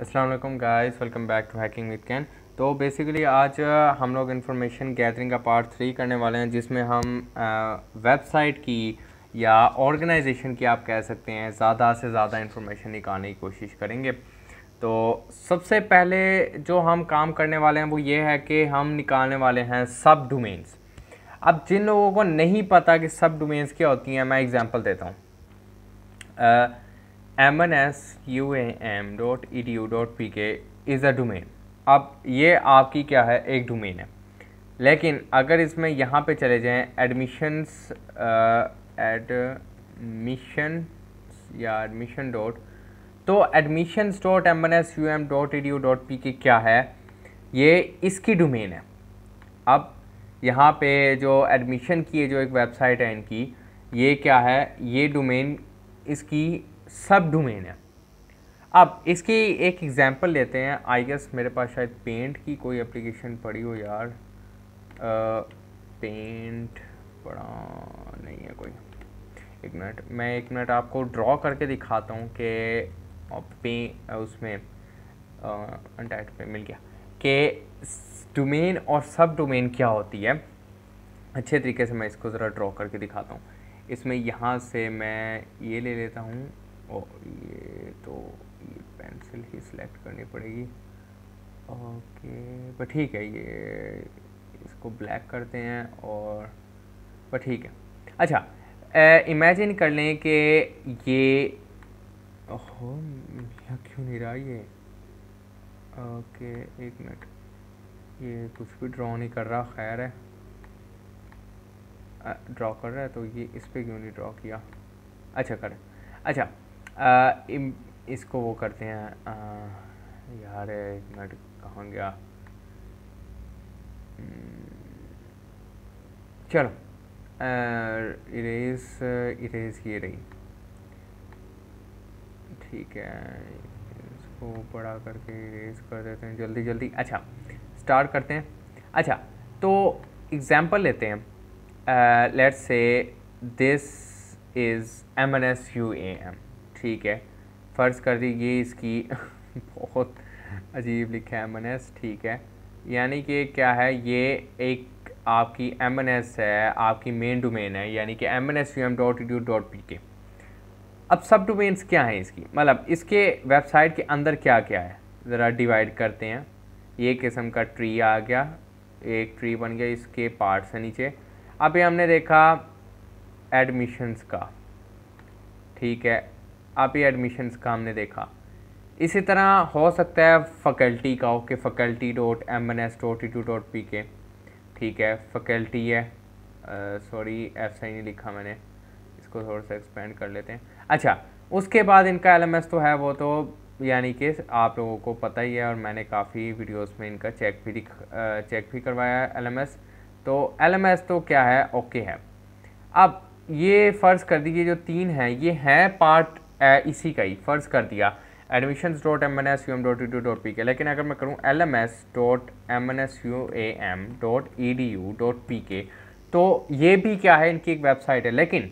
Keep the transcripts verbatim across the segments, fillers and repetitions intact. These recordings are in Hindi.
अस्सलाम वालेकुम guys, welcome back to hacking with can. तो बेसिकली आज हम लोग इन्फॉर्मेशन गैदरिंग का पार्ट थ्री करने वाले हैं, जिसमें हम वेबसाइट की या ऑर्गेनाइजेशन की आप कह सकते हैं ज़्यादा से ज़्यादा इन्फॉर्मेशन निकालने की कोशिश करेंगे। तो सबसे पहले जो हम काम करने वाले हैं वो ये है कि हम निकालने वाले हैं सब डोमेन्स। अब जिन लोगों को नहीं पता कि सब डोमेन्स क्या होती हैं, मैं एग्जांपल देता हूँ। M N S U A M dot E D U dot P K is a domain. अब ये आपकी क्या है, एक डोमेन है, लेकिन अगर इसमें यहाँ पे चले जाएँ एडमिशन्स एडमिशन या एडमिशन डॉट, तो admissions dot M N S U M dot E D U dot P K क्या है, ये इसकी डोमेन है। अब यहाँ पे जो एडमिशन की जो एक वेबसाइट है इनकी, ये क्या है, ये डोमेन इसकी सब डोमेन है। अब इसकी एक एग्जांपल लेते हैं। आई गेस मेरे पास शायद पेंट की कोई एप्लीकेशन पड़ी हो यार, आ, पेंट पड़ा नहीं है कोई। एक मिनट, मैं एक मिनट आपको ड्रॉ करके दिखाता हूँ कि पे उसमें अनटाइट पे मिल गया कि डोमेन और सब डोमेन क्या होती है। अच्छे तरीके से मैं इसको ज़रा ड्रॉ करके दिखाता हूँ। इसमें यहाँ से मैं ये ले लेता हूँ और ये तो ये पेंसिल ही सिलेक्ट करनी पड़ेगी। ओके, बट ठीक है, ये इसको ब्लैक करते हैं और बट ठीक है। अच्छा, इमेजिन कर लें कि ये हो यहाँ क्यों नहीं रहा ये। ओके एक मिनट, ये कुछ भी ड्रॉ नहीं कर रहा। खैर है, ड्रॉ कर रहा है तो ये इस पर क्यों नहीं ड्रॉ किया। अच्छा करें। अच्छा आ, इम, इसको वो करते हैं आ, यार एक मिनट कहाँ गया। चलो इरेज इरेज ये रही, ठीक है, इसको बड़ा करके इरेज कर देते हैं जल्दी जल्दी। अच्छा स्टार्ट करते हैं। अच्छा तो एग्जांपल लेते हैं। Uh, let's say this is M N S U A M, ठीक है। फ़र्ज़ कर दी ये इसकी बहुत अजीब लिखा है एम एन एस, ठीक है। यानी कि क्या है, ये एक आपकी एम एन एस है, आपकी मेन डोमेन है, यानी कि M N S U M dot E D U dot P K. अब सब डोमेन्स क्या हैं इसकी, मतलब इसके वेबसाइट के अंदर क्या क्या है, ज़रा डिवाइड करते हैं। ये किस्म का ट्री आ गया, एक ट्री बन गया इसके पार्ट्स से नीचे। अभी हमने देखा एडमिशन्स का, ठीक है, अभी एडमिशन्स का हमने देखा। इसी तरह हो सकता है फैकल्टी का हो कि faculty dot M N S dot E two dot P K, ठीक है। फैकल्टी है, सॉरी एफ आई नहीं लिखा मैंने, इसको थोड़ा सा एक्सपेंड कर लेते हैं। अच्छा उसके बाद इनका एल एम एस तो है, वो तो यानी कि आप लोगों को पता ही है, और मैंने काफ़ी वीडियोज़ में इनका चेक भी चेक भी करवाया है एल एम एस। तो एल एम एस तो क्या है, ओके है। अब ये फ़र्ज़ कर दीजिए जो तीन हैं ये हैं पार्ट इसी का ही। फ़र्ज़ कर दिया admissions dot M N S U M dot E two dot P K, लेकिन अगर मैं करूँ L M S dot M N S U A M dot E D U dot P K, तो ये भी क्या है, इनकी एक वेबसाइट है, लेकिन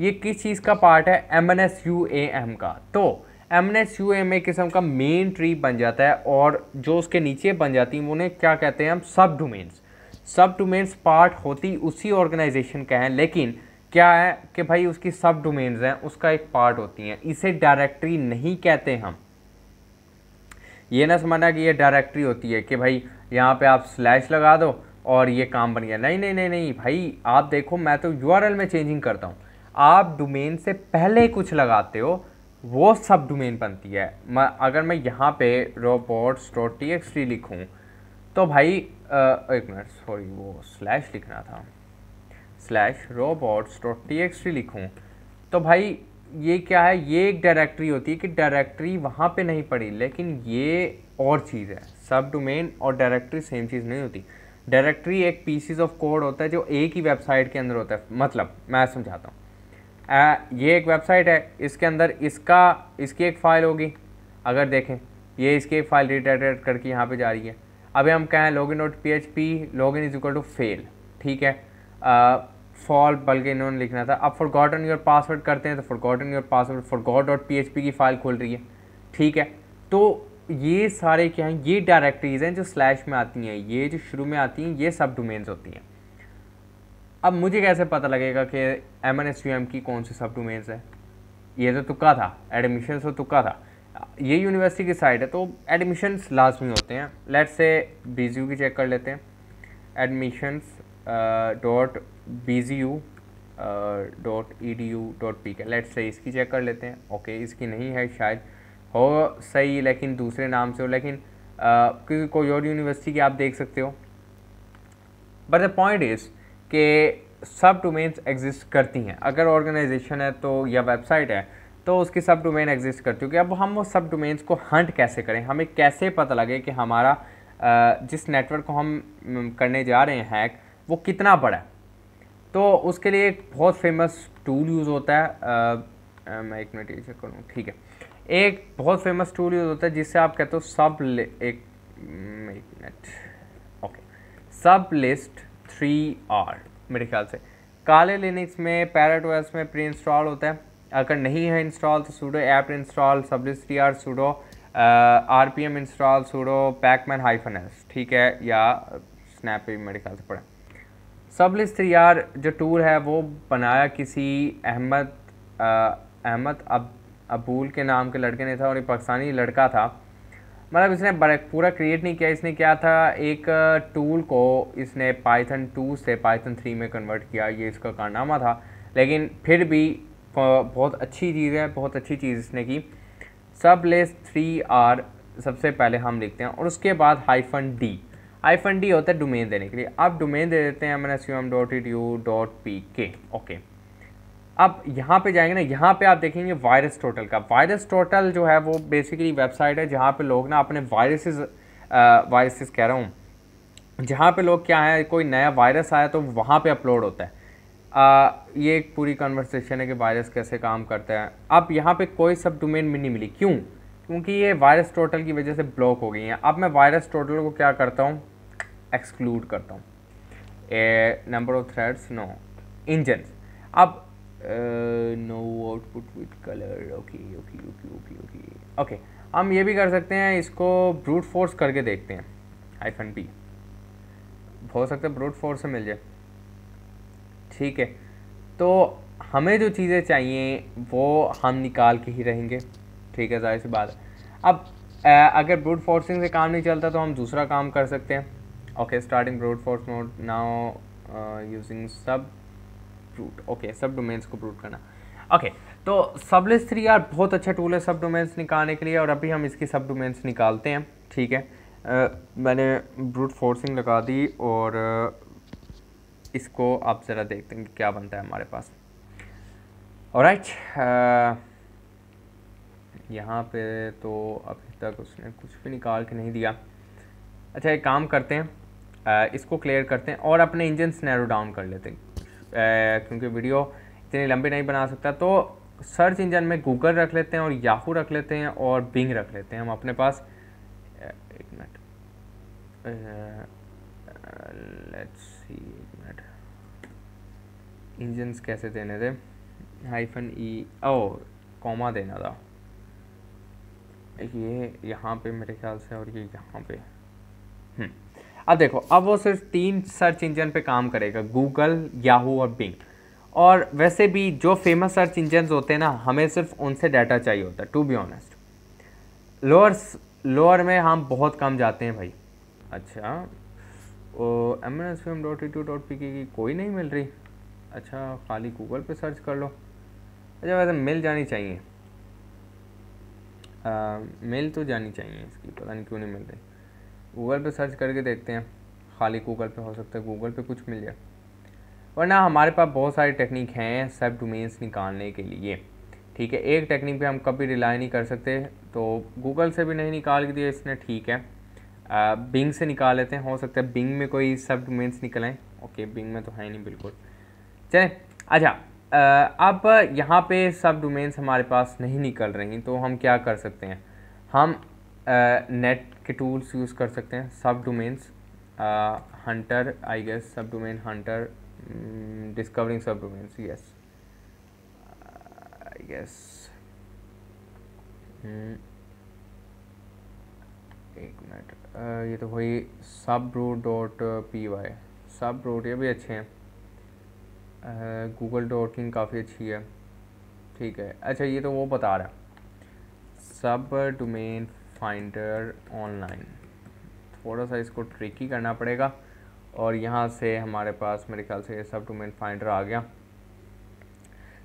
ये किस चीज़ का पार्ट है, M N S U A M का। तो M N S U A M एक किस्म का मेन ट्री बन जाता है, और जो उसके नीचे बन जाती हैं उन्हें क्या कहते हैं हम, सब डोमेन्स। सब डोमेन्स पार्ट होती उसी ऑर्गेनाइजेशन का है, लेकिन क्या है कि भाई उसकी सब डोमेन्स हैं, उसका एक पार्ट होती हैं। इसे डायरेक्टरी नहीं कहते हम, ये ना समझना कि ये डायरेक्टरी होती है कि भाई यहाँ पे आप स्लैश लगा दो और ये काम बन गया। नहीं नहीं नहीं नहीं भाई, आप देखो मैं तो यू आर एल में चेंजिंग करता हूँ। आप डोमेन से पहले कुछ लगाते हो वो सब डोमेन बनती है। मैं अगर मैं यहाँ पर robots dot T X T लिखूँ तो भाई आ, एक मिनट, सॉरी वो स्लैश लिखना था, slash robots dot T X T लिखूँ तो भाई ये क्या है, ये एक डायरेक्टरी होती है कि डायरेक्टरी वहाँ पे नहीं पड़ी, लेकिन ये और चीज़ है। सब डोमेन और डायरेक्टरी सेम चीज़ नहीं होती। डायरेक्टरी एक पीसीज ऑफ कोड होता है जो एक ही वेबसाइट के अंदर होता है। मतलब मैं समझाता हूँ, ये एक वेबसाइट है, इसके अंदर इसका इसकी एक फ़ाइल होगी। अगर देखें ये इसकी एक फ़ाइल रिडायरेक्ट करके यहाँ पर जा रही है। अभी हम कहें log in dot P H P, log in is equal to fail, ठीक है, फॉल बल्कि इन्होंने लिखना था। अब फॉरगॉट ऑन योर पासवर्ड करते हैं तो forgot on your password forgot dot P H P की फ़ाइल खोल रही है, ठीक है। तो ये सारे क्या हैं, ये डायरेक्टरीज़ हैं जो स्लैश में आती हैं, ये जो शुरू में आती हैं ये सब डोमेन्स होती हैं। अब मुझे कैसे पता लगेगा कि M N S U M की कौन सी सब डोमेन्स है? ये तो तुक्का था, एडमिशन तो तुक्का था। ये यूनिवर्सिटी की साइट है तो एडमिशन्स लाजमी होते हैं। Let's say B G U की चेक कर लेते हैं, admissions dot B G U dot E D U dot P K, let's say इसकी चेक कर लेते हैं। ओके okay, इसकी नहीं है, शायद हो सही लेकिन दूसरे नाम से हो, लेकिन क्योंकि कोई और यूनिवर्सिटी की आप देख सकते हो। बट द पॉइंट इज़ कि सब डोमेन्स एग्जिस्ट करती हैं। अगर ऑर्गेनाइजेशन है तो या वेबसाइट है तो उसकी सब डोमेन एग्जिस्ट करती होगी। अब हम वो सब डोमेन्स को हंट कैसे करें, हमें कैसे पता लगे कि हमारा जिस नेटवर्क को हम करने जा रहे हैं हैक वो कितना बड़ा है? तो उसके लिए एक बहुत फेमस टूल यूज़ होता है, आ, मैं एक मिनट चेक करूँ, ठीक है, एक बहुत फेमस टूल यूज़ होता है जिससे आप कहते हो सब एक minute okay sublist three R मेरे ख्याल से काले लिनक्स में पैरेट ओएस में प्री इंस्टॉल होता है। अगर नहीं है इंस्टॉल तो sudo app install sublist three R sudo RPM install sudo pacman hyphen S, ठीक है, या स्नैप मेरे ख्याल से पड़ा। सबलिस्ट थ्री आर जो टूल है वो बनाया किसी अहमद अहमद अब अबूल के नाम के लड़के ने था, और ये पाकिस्तानी लड़का था। मतलब इसने पूरा क्रिएट नहीं किया, इसने क्या था, एक टूल को इसने पाइथन टू से पाइथन थ्री में कन्वर्ट किया, ये इसका कारनामा था। लेकिन फिर भी बहुत अच्छी चीज़ है, बहुत अच्छी चीज़ इसने की। सबलिस्ट थ्री आर सबसे पहले हम लिखते हैं और उसके बाद हाइफन डी, हाइफन डी होता है डोमेन देने के लिए। आप डोमेन दे देते हैं M N S U M dot E D U dot P K. Okay, अब यहाँ पे जाएंगे ना, यहाँ पे आप देखेंगे वायरस टोटल का। वायरस टोटल जो है वो बेसिकली वेबसाइट है जहाँ पे लोग ना अपने वायरसेस वायरसेस कह रहा हूँ जहाँ पे लोग क्या है, कोई नया वायरस आया तो वहाँ पे अपलोड होता है। आ, ये एक पूरी कन्वर्सेशन है कि वायरस कैसे काम करता है। अब यहाँ पे कोई सब डोमेन भी नहीं मिली, क्यों? क्योंकि ये वायरस टोटल की वजह से ब्लॉक हो गई हैं। अब मैं वायरस टोटल को क्या करता हूँ, एक्सक्लूड करता हूँ। Number of threads no engine. अब no output with colour, okay okay okay okay okay okay हम ये भी कर सकते हैं, इसको ब्रूट फोर्स करके देखते हैं। हाइफन बी हो सकता है ब्रूट फोर्स से मिल जाए, ठीक है। तो हमें जो चीज़ें चाहिए वो हम निकाल के ही रहेंगे, ठीक है, जाहिर सी बात है। अब आ, अगर ब्रूट फोर्सिंग से काम नहीं चलता तो हम दूसरा काम कर सकते हैं। Okay, starting brute force mode now using सब ब्रूट। ओके, सब डोमेन्स को ब्रूट करना। ओके okay, तो सबलिस्ट थ्री आर बहुत अच्छा टूल है सब डोमेन्स निकालने के लिए, और अभी हम इसकी सब डोमेन्स निकालते हैं, ठीक है। आ, मैंने ब्रूट फोर्सिंग लगा दी और इसको आप ज़रा देखते हैं कि क्या बनता है हमारे पास। ऑलराइट, यहाँ पे तो अभी तक उसने कुछ भी निकाल के नहीं दिया। अच्छा, एक काम करते हैं, आ, इसको क्लियर करते हैं और अपने इंजन नैरो डाउन कर लेते हैं, क्योंकि वीडियो इतनी लंबी नहीं बना सकता। तो सर्च इंजन में गूगल रख लेते हैं और याहू रख लेते हैं और बिंग रख लेते हैं हम अपने पास। एक मिनट, लेट्स सी, एक मिनट, इंजन्स कैसे देने थे, हाइफन ई ओ कॉमा देना था, ये यहाँ पे मेरे ख्याल से, और ये यहाँ पे। अब देखो, अब वो सिर्फ तीन सर्च इंजन पे काम करेगा, गूगल, याहू और बिंग। और वैसे भी जो फेमस सर्च इंजन होते हैं ना, हमें सिर्फ उनसे डाटा चाहिए होता है, to be honest. Lower lower में हम बहुत कम जाते हैं भाई। अच्छा, M N S M dot E two dot P K कोई नहीं मिल रही। अच्छा, खाली गूगल पे सर्च कर लो। अच्छा, वैसे मिल जानी चाहिए, आ, मिल तो जानी चाहिए, इसकी पता नहीं क्यों नहीं मिल रही। गूगल पे सर्च करके देखते हैं, खाली गूगल पे, हो सकता है गूगल पे कुछ मिल जाए, वरना हमारे पास बहुत सारी टेक्निक हैं सब डोमेन्स निकालने के लिए, ठीक है। एक टेक्निक पे हम कभी रिलाई नहीं कर सकते, तो गूगल से भी नहीं निकाल के दिया इसने, ठीक है। आ, बिंग से निकाल लेते हैं, हो सकता है बिंग में कोई सब डोमेन्स निकलें। ओके, बिंग में तो है नहीं बिल्कुल, चलें। अच्छा, आ, अब यहाँ पर सब डोमेन्स हमारे पास नहीं निकल रही, तो हम क्या कर सकते हैं, हम नेट uh, के टूल्स यूज़ कर सकते हैं। सब डोमेन्स हंटर, आई गेस सब डोमेन हंटर, डिस्कवरिंग सब domains, yes I guess minute, ये तो वही सबरो डॉट पी वाई, सब रोड ये भी अच्छे हैं, गूगल डॉट इन काफ़ी अच्छी है, ठीक है। अच्छा ये तो वो बता रहा है सब डोमेन फाइंडर ऑनलाइन, थोड़ा सा इसको ट्रिकी करना पड़ेगा। और यहाँ से हमारे पास मेरे ख्याल से सब डोमेन फाइंडर आ गया,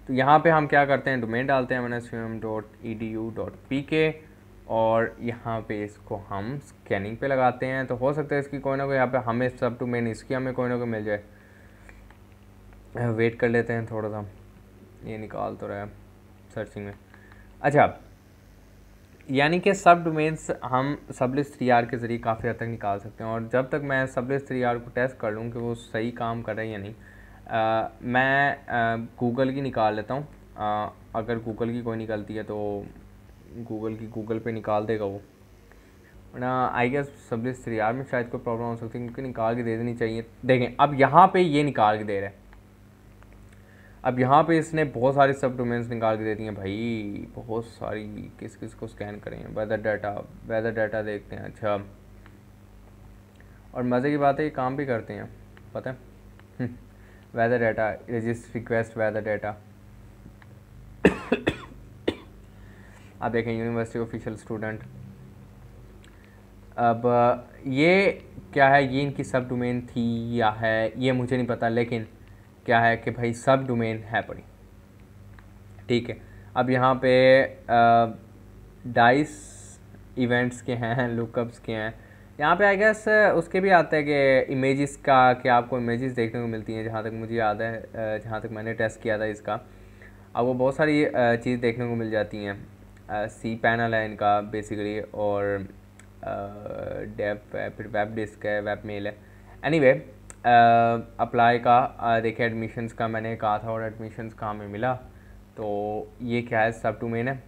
तो यहाँ पे हम क्या करते हैं, डोमेन डालते हैं M N S U M dot E D U dot P K और यहाँ पे इसको हम स्कैनिंग पे लगाते हैं। तो हो सकता है इसकी कोई ना कोई यहाँ पे हमें सब डोमेन इसकी हमें कोई ना कोई मिल जाए, वेट कर लेते हैं थोड़ा सा, ये निकाल तो रहा है सर्चिंग में। अच्छा यानी कि सब डोमेन्स हम सबलिस्ट थ्री आर के ज़रिए काफ़ी हद तक निकाल सकते हैं। और जब तक मैं सबलिस्ट थ्री आर को टेस्ट कर लूँ कि वो सही काम कर रहा है या नहीं, आ, मैं गूगल की निकाल लेता हूँ, अगर गूगल की कोई निकलती है तो गूगल की गूगल पे निकाल देगा वो, ना I guess sublist three R में शायद कोई प्रॉब्लम हो सकती है क्योंकि निकाल के दे देनी चाहिए। देखें अब यहाँ पे ये निकाल के दे रहा है, अब यहाँ पे इसने बहुत सारी सब डोमेन्स निकाल के दे दी हैं भाई, बहुत सारी, किस किस को स्कैन करें, वेदर डाटा, वेदर डाटा देखते हैं। अच्छा और मज़े की बात है ये काम भी करते हैं, पता है weather data, register request weather data, आप देखें यूनिवर्सिटी ऑफिशियल स्टूडेंट। अब ये क्या है, ये इनकी सब डोमेन थी या है ये मुझे नहीं पता, लेकिन क्या है कि भाई सब डोमेन है पड़ी, ठीक है। अब यहाँ पे डाइस इवेंट्स के हैं, लुकअप्स के हैं, यहाँ पे आई गेस उसके भी आता है कि इमेजेस का, कि आपको इमेजेस देखने को मिलती हैं, जहाँ तक मुझे याद है, जहाँ तक मैंने टेस्ट किया था इसका। अब वो बहुत सारी चीज़ देखने को मिल जाती हैं, सी पैनल है इनका बेसिकली, और डेप है, फिर वेब डिस्क है, वेब मेल है। एनीवे अप्लाई uh, का uh, देखिए एडमिशन्स का मैंने कहा था और एडमिशन्स कहाँ में मिला, तो ये क्या है सब डोमेन है।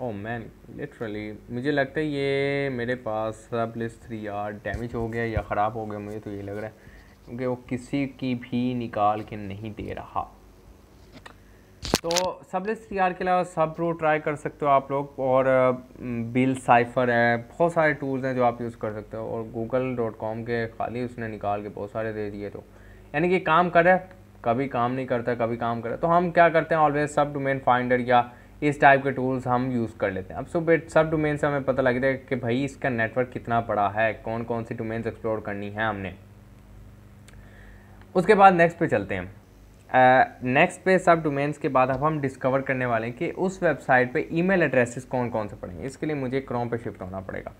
ओ मैन लिटरली मुझे लगता है ये मेरे पास सब लिस्ट थ्री यार डैमेज हो गया या ख़राब हो गया, मुझे तो ये लग रहा है क्योंकि वो किसी की भी निकाल के नहीं दे रहा। तो सब लिस्ट थ्री आर के अलावा सब रो ट्राई कर सकते हो आप लोग, और बिल साइफर है, बहुत सारे टूल्स हैं जो आप यूज़ कर सकते हो। और गूगल डॉट कॉम के खाली उसने निकाल के बहुत सारे दे दिए, तो यानी कि काम कर रहा है, कभी काम नहीं करता, कभी काम कर रहा है। तो हम क्या करते हैं, ऑलवेज सब डोमेन फाइंडर या इस टाइप के टूल्स हम यूज़ कर लेते हैं। अब सुबह सब डोमेन से हमें पता लगता है कि भाई इसका नेटवर्क कितना बड़ा है, कौन कौन सी डोमेन्स एक्सप्लोर करनी है हमने। उसके बाद नेक्स्ट पे चलते हैं, नेक्स्ट uh, पे सब डोमेन्स के बाद अब हम डिस्कवर करने वाले हैं कि उस वेबसाइट पे ईमेल एड्रेसेस कौन कौन से पड़ेंगे। इसके लिए मुझे क्रोम पे शिफ्ट होना पड़ेगा,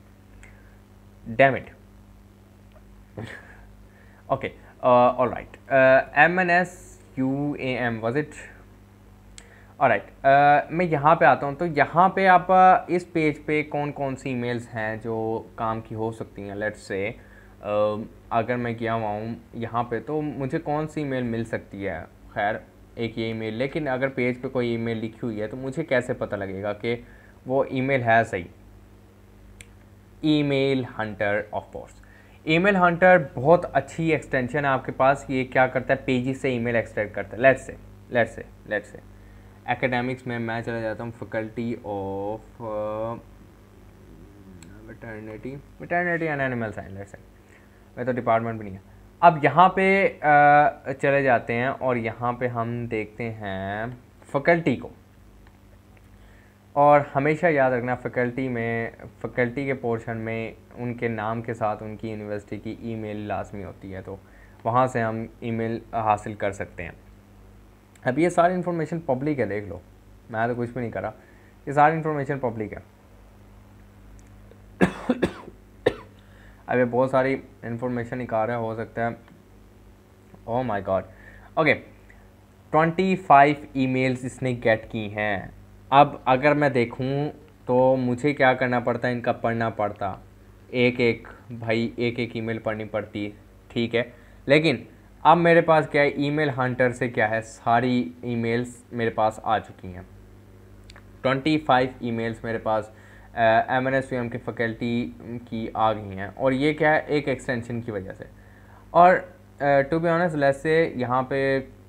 damn it. Okay alright, M N S U A M was it, alright मैं यहाँ पे आता हूँ। तो यहाँ पे आप uh, इस पेज पे कौन कौन सी ईमेल्स हैं जो काम की हो सकती हैं। लेट्स से uh, अगर मैं गया हुआ हूँ यहाँ पर तो मुझे कौन सी ईमेल मिल सकती है, खैर एक ये ईमेल, लेकिन अगर पेज पे कोई ईमेल लिखी हुई है तो मुझे कैसे पता लगेगा कि वो ईमेल है सही। Email hunter, of course email hunter बहुत अच्छी एक्सटेंशन है आपके पास, ये क्या करता है पेजेस से ईमेल एक्सट्रैक्ट करता है। Let's say let's say let's say academics में मैं चला जाता हूँ, faculty of veterinary veterinary and animal science, let's say मैं तो डिपार्टमेंट भी नहीं है। अब यहाँ पे चले जाते हैं और यहाँ पे हम देखते हैं फैकल्टी को, और हमेशा याद रखना फैकल्टी में, फैकल्टी के पोर्शन में उनके नाम के साथ उनकी यूनिवर्सिटी की ईमेल लाजमी होती है, तो वहाँ से हम ईमेल हासिल कर सकते हैं। अब ये सारी इन्फॉर्मेशन पब्लिक है, देख लो मैं तो कुछ भी नहीं करा, ये सारी इन्फॉर्मेशन पब्लिक है। अब ये बहुत सारी इन्फॉर्मेशन निकाल रहा है, हो सकता है ओह माय गॉड। ओके पच्चीस ईमेल्स इसने गेट की हैं। अब अगर मैं देखूं तो मुझे क्या करना पड़ता है, इनका पढ़ना पड़ता, एक एक भाई एक एक ईमेल पढ़नी पड़ती, ठीक है। लेकिन अब मेरे पास क्या है, ईमेल हंटर से क्या है सारी ईमेल्स मेरे पास आ चुकी हैं, पच्चीस ईमेल्स मेरे पास M N S U M के फैकल्टी की आ गई हैं, और ये क्या है एक एक्सटेंशन की वजह से। और to be honest let's say यहाँ पे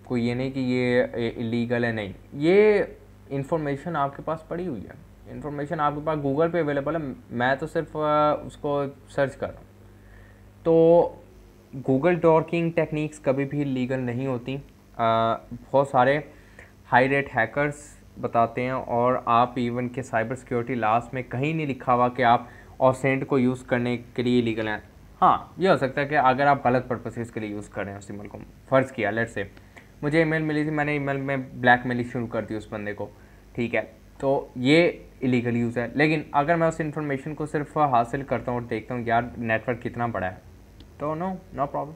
कोई ये नहीं कि ये इलीगल है, नहीं, ये इन्फॉर्मेशन आपके पास पड़ी हुई है, इन्फॉर्मेशन आपके पास गूगल पे अवेलेबल है, मैं तो सिर्फ उसको सर्च कर रहा हूँ। तो गूगल डॉकिंग टेक्निक्स कभी भी लीगल नहीं होती, बहुत सारे हाई रेट हैकर्स बताते हैं, और आप इवन के साइबर सिक्योरिटी लास्ट में कहीं नहीं लिखा हुआ कि आप ओसेंट को यूज़ करने के लिए लीगल हैं। हाँ, ये हो सकता है कि अगर आप गलत पर्पसेस के लिए यूज़ कर रहे हैं उस ईमेल को, फ़र्ज़ किया लेट्स से मुझे ईमेल मिली थी, मैंने ईमेल में ब्लैकमेल शुरू कर दी उस बंदे को, ठीक है, तो ये इलीगल यूज़ है। लेकिन अगर मैं उस इन्फॉर्मेशन को सिर्फ हासिल करता हूँ और देखता हूँ यार नेटवर्क कितना बड़ा है, तो no no problem.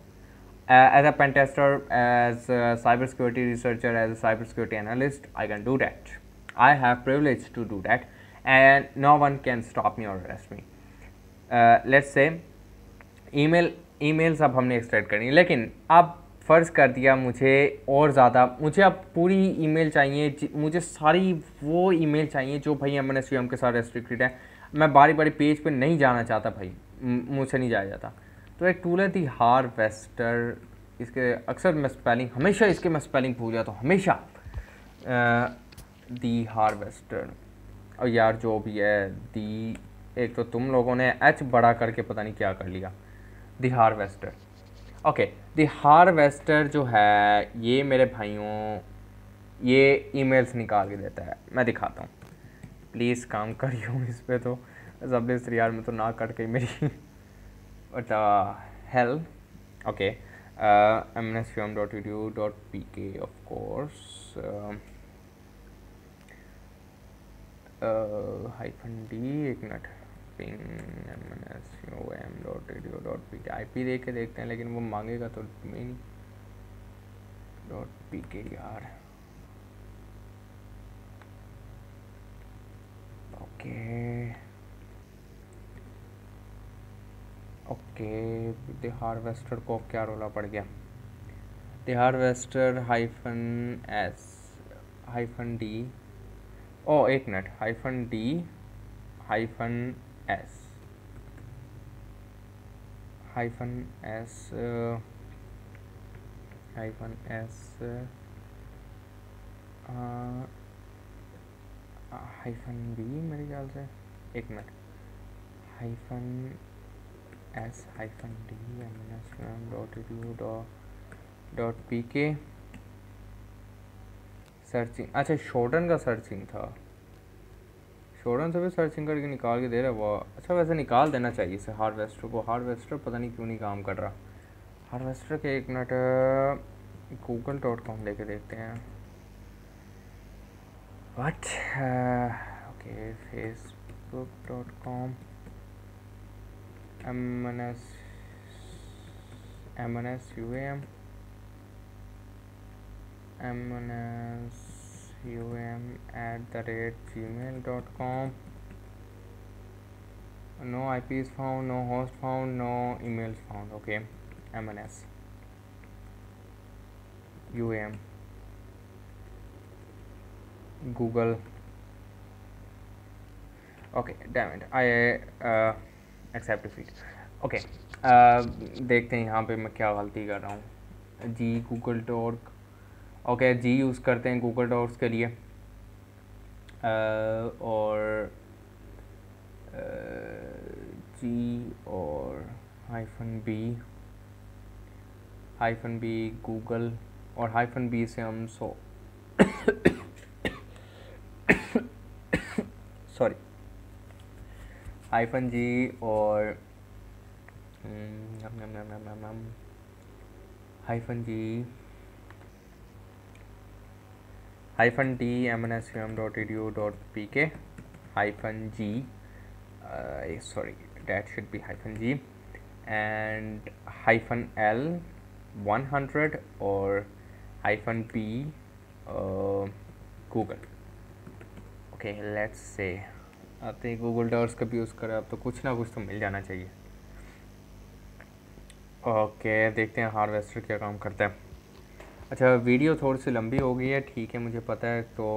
As a pen tester, as cyber security researcher, as a cyber security analyst, I can do that, I have privilege to do that and no one can stop me और arrest me. Let's say email emails अब हमने एक्सट्रैक्ट करनी, लेकिन अब फ़र्ज़ कर दिया मुझे और ज़्यादा, मुझे अब पूरी ईमेल चाहिए, मुझे सारी वो ईमेल चाहिए जो भाई M N S U M के साथ रेस्ट्रिक्टेड है, मैं बारी बारी पेज पे नहीं जाना चाहता भाई, मुझसे नहीं जाया जाता। तो एक टूल है दी हार्वेस्टर, इसके अक्सर मैं स्पेलिंग हमेशा इसके मैं स्पेलिंग भूल जाता हूँ हमेशा, दी हार्वेस्टर। और यार जो भी है दी, एक तो तुम लोगों ने एच बड़ा करके पता नहीं क्या कर लिया, the harvester. Okay, the harvester जो है ये मेरे भाइयों ये ईमेल्स निकाल के देता है, मैं दिखाता हूँ, प्लीज़ काम करियो इस पर, तो ज़बलिस्ट थ्री आर में तो ना कट गई मेरी what hell. Okay, M N S U M dot U T U dot P K of course hyphen D, एक मिनट, M N S U M dot U T U dot P K I P दे के देखते हैं, लेकिन वो मांगेगा तो नहीं डॉट पी के यार। ओके ओके द हार्वेस्टर को क्या रोला पड़ गया, the harvester hyphen S hyphen D, ओ एक मिनट, hyphen D hyphen S hyphen S hyphen S hyphen B मेरे ख्याल से, एक मिनट, hyphen S hyphen D M N S U M dot U T U dot P K searching. अच्छा, शॉर्टन का सर्चिंग था, शोडन से भी सर्चिंग करके निकाल के दे रहा है वो। अच्छा, वैसे निकाल देना चाहिए इसे हार्वेस्टर को, हार्वेस्टर पता नहीं क्यों नहीं काम कर रहा हार्वेस्टर के। एक मिनट, गूगल डॉट कॉम लेके देखते हैं, what okay Facebook dot com M N S U M at the rate G mail dot com, no I P is found, no host found, no emails found, okay, M N S U A M, Google, okay, damn it, I uh, accept defeat, okay, uh, देखते हैं यहाँ पे मैं क्या गलती कर रहा हूँ, G Google dot okay G use करते हैं गूगल डॉक्स के लिए, और जी और hyphen B hyphen B Google, और हाइफन बी से हम सो सॉरी हाइफन जी और hyphen G hyphen D M N S U M dot U T U dot P K hyphen G, sorry that should be hyphen G, and hyphen L one hundred और hyphen P Google. Okay, let's से आते हैं गूगल डॉट्स का भी यूज़ करें, अब तो कुछ ना कुछ तो मिल जाना चाहिए। ओके okay, देखते हैं हार्वेस्टर क्या काम करता है। अच्छा, वीडियो थोड़ी सी लंबी हो गई है, ठीक है, मुझे पता है। तो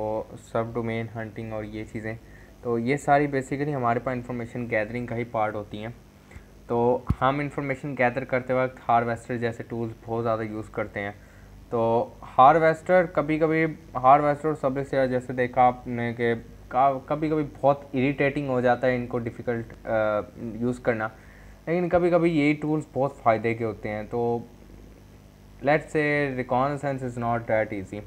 सब डोमेन हंटिंग और ये चीज़ें, तो ये सारी बेसिकली हमारे पास इंफॉर्मेशन गैदरिंग का ही पार्ट होती हैं। तो हम इंफॉर्मेशन गैदर करते वक्त हार्वेस्टर जैसे टूल्स बहुत ज़्यादा यूज़ करते हैं। तो हार्वेस्टर कभी कभी हार्वेस्टर सबलिस्ट थ्री आर जैसे देखा आपने कि कभी कभी बहुत इरिटेटिंग हो जाता है इनको डिफ़िकल्ट यूज़ करना, लेकिन कभी कभी ये टूल्स बहुत फ़ायदे के होते हैं। तो let's say reconnaissance is not that easy.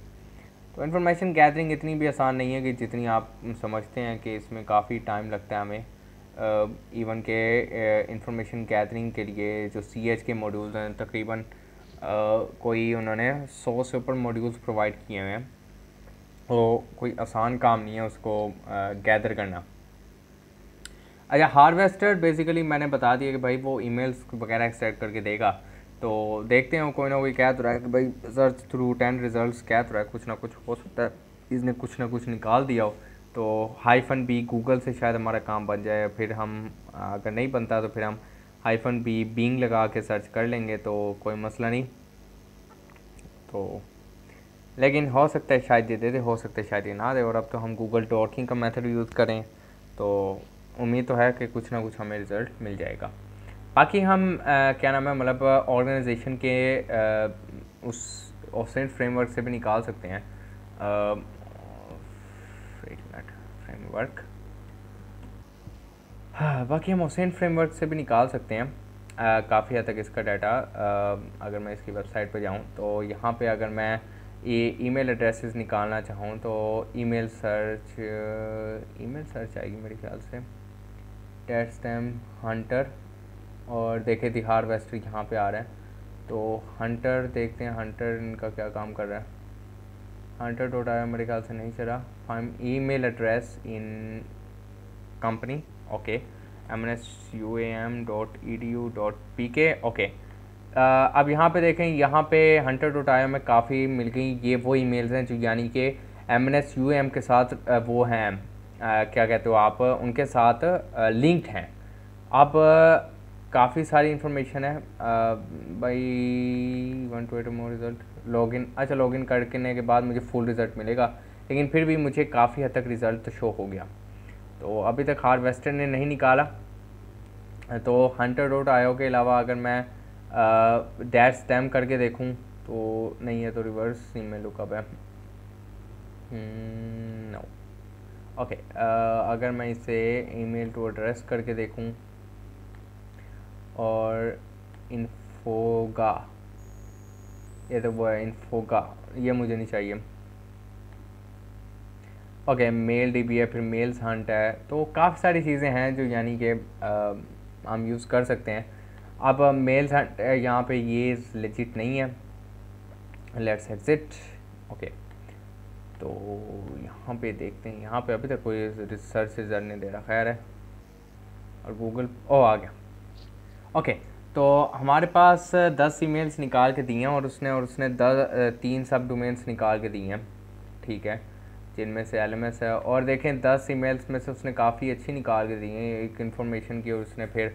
तो इन्फॉर्मेशन गैदरिंग इतनी भी आसान नहीं है कि जितनी आप समझते हैं कि इसमें काफ़ी टाइम लगता है हमें। इवन uh, के इंफॉर्मेशन uh, गैदरिंग के लिए जो सी एच के मॉड्यूल्स हैं तकरीबन uh, कोई उन्होंने सौ से ऊपर मॉड्यूल्स प्रोवाइड किए हुए हैं, तो कोई आसान काम नहीं है उसको गैदर uh, करना। अच्छा, हार्वेस्टर बेसिकली मैंने बता दिया कि भाई वो ईमेल्स वगैरह एक्सट्रैक्ट करके देगा। तो देखते हैं कोई ना कोई कह तो रहा है कि भाई सर्च थ्रू टेन रिजल्ट्स कह तो रहा है, कुछ ना कुछ हो सकता है इसने कुछ ना कुछ निकाल दिया हो। तो हाइफन बी गूगल से शायद हमारा काम बन जाए, फिर हम अगर नहीं बनता तो फिर हम हाइफन बी बींग लगा के सर्च कर लेंगे, तो कोई मसला नहीं। तो लेकिन हो सकता है शायद ये दे दे, हो सकता है शायद ये ना दे। और अब तो हम गूगल डॉकिंग का मेथड यूज़ करें, तो उम्मीद तो है कि कुछ ना कुछ हमें रिज़ल्ट मिल जाएगा। बाकी हम आ, क्या नाम है मतलब ऑर्गेनाइजेशन के आ, उस ओसेंट फ्रेमवर्क से भी निकाल सकते हैं। आ, फ्रेमवर्क हाँ, बाकी हम ओसेंट फ्रेमवर्क से भी निकाल सकते हैं काफ़ी हद तक इसका डाटा। अगर मैं इसकी वेबसाइट पर जाऊं तो यहाँ पे अगर मैं ये ईमेल एड्रेसेस निकालना चाहूँ तो ईमेल सर्च ईमेल सर्च आएगी मेरे ख्याल से, टेस्ट टाइम हंटर, और देखे दी हार्वेस्टर यहाँ पे आ रहा है। तो हंटर देखते हैं हंटर इनका क्या काम कर रहा है। हंटर डॉट आया मेरे ख्याल से नहीं चला। हम email address in company okay M N S U A M dot E D U dot P K okay. अब यहाँ पे देखें, यहाँ पे हंटर डॉट आया में काफ़ी मिल गई। ये वो ईमेल्स हैं जो यानी कि M N S U M के साथ वो हैं क्या कहते हो आप, उनके साथ लिंक्ड हैं। अब काफ़ी सारी इन्फॉर्मेशन है भाई। One two eight more result login, अच्छा लॉगिन करने के बाद मुझे फुल रिज़ल्ट मिलेगा, लेकिन फिर भी मुझे काफ़ी हद तक रिज़ल्ट तो शो हो गया। तो अभी तक हार्वेस्टर ने नहीं निकाला। तो हंटर डॉट आयो के अलावा अगर मैं डैश स्टैम करके देखूं तो नहीं है, तो रिवर्स सी में लुकअप है नो ओके। अगर मैं इसे ईमेल टू एड्रेस करके देखूं और इन्फोगा, ये तो वो है इन्फोगा, ये मुझे नहीं चाहिए ओके। मेल डीबी है, फिर मेल्स हंट है, तो काफ़ी सारी चीज़ें हैं जो यानी कि हम यूज़ कर सकते हैं। अब मेल्स हंट यहाँ पे ये लेजिट नहीं है, लेट्स एग्जिट ओके। तो यहाँ पे देखते हैं, यहाँ पे अभी तक कोई रिसर्च रिजल्ट नहीं दे रहा, खैर है। और गूगल ओ आ गया ओके okay, तो हमारे पास दस ईमेल्स निकाल के दिए हैं और उसने और उसने दस तीन सब डोमेन्स निकाल के दिए हैं, ठीक है, जिनमें से एलएमएस है। और देखें दस ईमेल्स में से उसने काफ़ी अच्छी निकाल के दी हैं एक इन्फॉर्मेशन की, और उसने फिर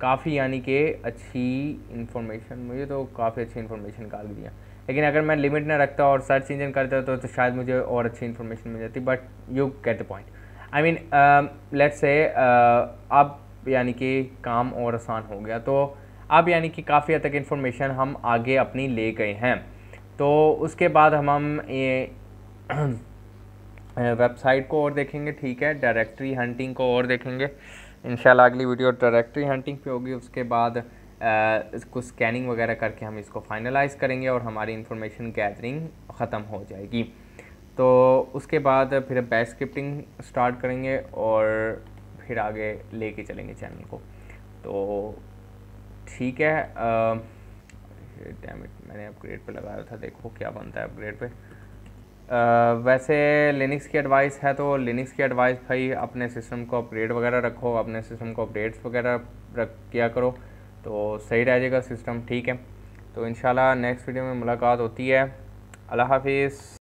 काफ़ी यानी कि अच्छी इन्फॉर्मेशन, मुझे तो काफ़ी अच्छी इन्फॉर्मेशन निकाल के दिया। लेकिन अगर मैं लिमिट ना रखता और सर्च इंजन करता तो, तो शायद मुझे और अच्छी इन्फॉर्मेशन मिल जाती, but you get the point I mean let's say. अब यानी कि काम और आसान हो गया, तो अब यानी कि काफ़ी हद तक इन्फॉर्मेशन हम आगे अपनी ले गए हैं। तो उसके बाद हम हम वेबसाइट को और देखेंगे, ठीक है, डायरेक्टरी हंटिंग को और देखेंगे इंशाल्लाह। अगली वीडियो डायरेक्टरी हंटिंग पे होगी, उसके बाद इसको स्कैनिंग वगैरह करके हम इसको फाइनलाइज़ करेंगे और हमारी इन्फॉर्मेशन गैदरिंग ख़त्म हो जाएगी। तो उसके बाद फिर बैश स्क्रिप्टिंग स्टार्ट करेंगे और फिर आगे लेके चलेंगे चैनल को। तो ठीक है, डैम इट मैंने अपग्रेड पे लगाया था, देखो क्या बनता है अपग्रेड पे। आ, वैसे लिनक्स की एडवाइस है, तो लिनक्स की एडवाइस भाई अपने सिस्टम को अपग्रेड वगैरह रखो, अपने सिस्टम को अपडेट्स वगैरह रख किया करो तो सही रह जाएगा सिस्टम, ठीक है। तो इंशाल्लाह नेक्स्ट वीडियो में मुलाकात होती है। अल्लाह हाफिज़।